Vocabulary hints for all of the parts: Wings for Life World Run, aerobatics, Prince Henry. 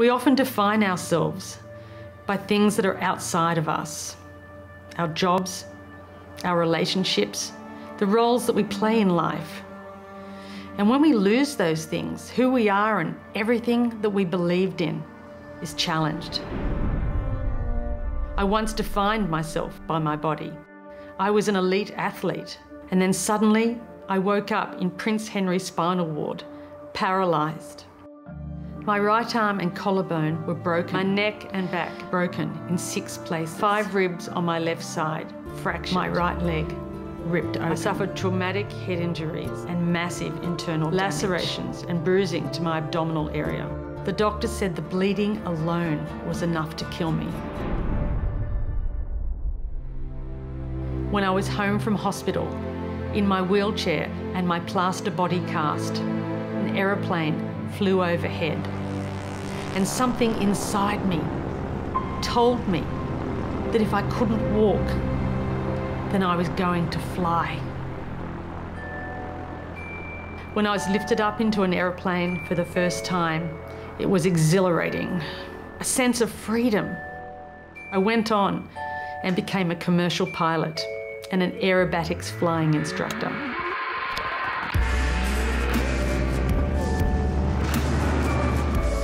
We often define ourselves by things that are outside of us. Our jobs, our relationships, the roles that we play in life. And when we lose those things, who we are and everything that we believed in is challenged. I once defined myself by my body. I was an elite athlete, and then suddenly I woke up in Prince Henry's spinal ward, paralysed. My right arm and collarbone were broken. My neck and back broken in 6 places. 5 ribs on my left side fractured. My right leg ripped open. I suffered traumatic head injuries and massive internal lacerations and bruising to my abdominal area. The doctor said the bleeding alone was enough to kill me. When I was home from hospital, in my wheelchair and my plaster body cast, an aeroplane flew overhead, and something inside me told me that if I couldn't walk, then I was going to fly. When I was lifted up into an aeroplane for the first time, it was exhilarating, a sense of freedom. I went on and became a commercial pilot and an aerobatics flying instructor.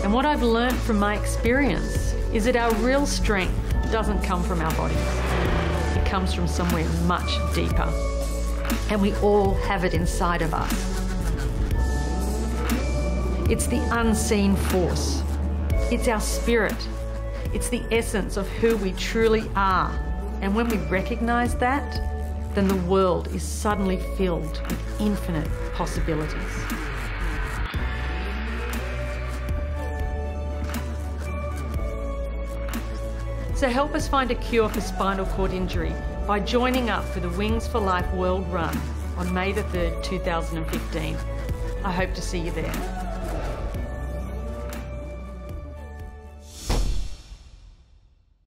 And what I've learned from my experience is that our real strength doesn't come from our bodies. It comes from somewhere much deeper. And we all have it inside of us. It's the unseen force. It's our spirit. It's the essence of who we truly are. And when we recognise that, then the world is suddenly filled with infinite possibilities. So help us find a cure for spinal cord injury by joining up for the Wings for Life World Run on May 3, 2015. I hope to see you there.